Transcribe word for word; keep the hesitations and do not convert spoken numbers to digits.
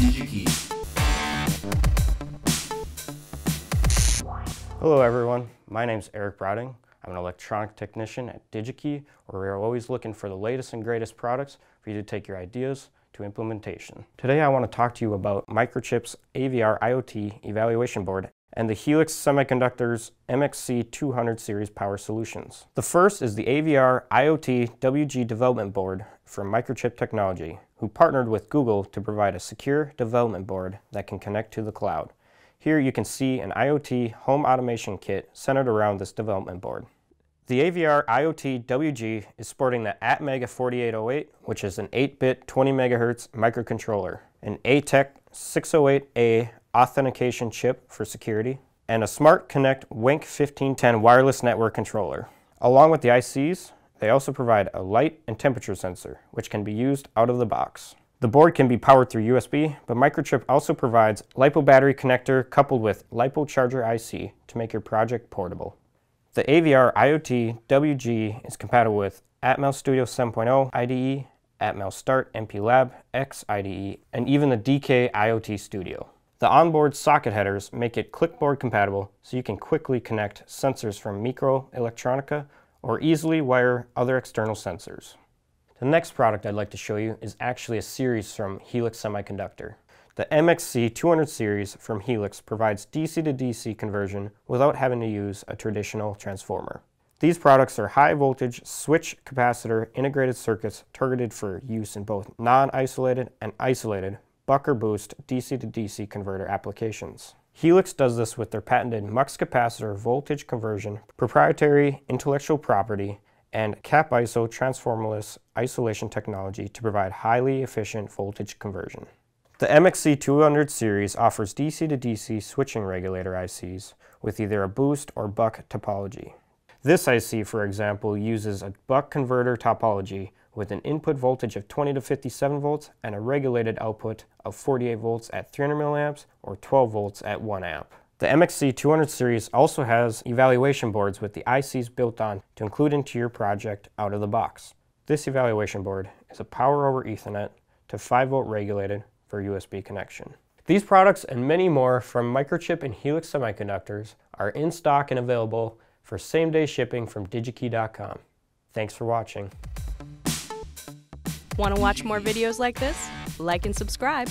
DigiKey. Hello everyone, my name is Eric Broding. I'm an electronic technician at DigiKey, where we are always looking for the latest and greatest products for you to take your ideas to implementation. Today I want to talk to you about Microchip's A V R IoT Evaluation Board and the Helix Semiconductors M X C two hundred Series power solutions. The first is the A V R IoT W G Development Board from Microchip Technology, who partnered with Google to provide a secure development board that can connect to the cloud. Here you can see an IoT home automation kit centered around this development board. The A V R IoT W G is sporting the atmega forty-eight oh eight, which is an eight bit twenty megahertz microcontroller, an ATEC six oh eight A authentication chip for security, and a smart connect wink fifteen ten wireless network controller. Along with the I Cs, they also provide a light and temperature sensor, which can be used out of the box. The board can be powered through U S B, but Microchip also provides LiPo battery connector coupled with LiPo charger I C to make your project portable. The A V R IoT W G is compatible with Atmel Studio seven point oh I D E, Atmel Start MPLAB X I D E, and even the D K IoT Studio. The onboard socket headers make it clipboard compatible, so you can quickly connect sensors from Micro Electronica or easily wire other external sensors. The next product I'd like to show you is actually a series from Helix Semiconductor. The M X C two hundred series from Helix provides D C to D C conversion without having to use a traditional transformer. These products are high voltage switch capacitor integrated circuits targeted for use in both non-isolated and isolated buck or boost D C to D C converter applications. Helix does this with their patented MUX capacitor voltage conversion, proprietary intellectual property, and CapIso transformerless isolation technology to provide highly efficient voltage conversion. The M X C two hundred series offers D C to D C switching regulator I Cs with either a boost or buck topology. This I C, for example, uses a buck converter topology with an input voltage of twenty to fifty-seven volts and a regulated output of forty-eight volts at three hundred milliamps or twelve volts at one amp. The M X C two hundred series also has evaluation boards with the I Cs built on to include into your project out of the box. This evaluation board is a power over Ethernet to five volt regulated for U S B connection. These products and many more from Microchip and Helix Semiconductors are in stock and available for same-day shipping from digikey dot com. Thanks for watching. Want to watch more videos like this? Like and subscribe.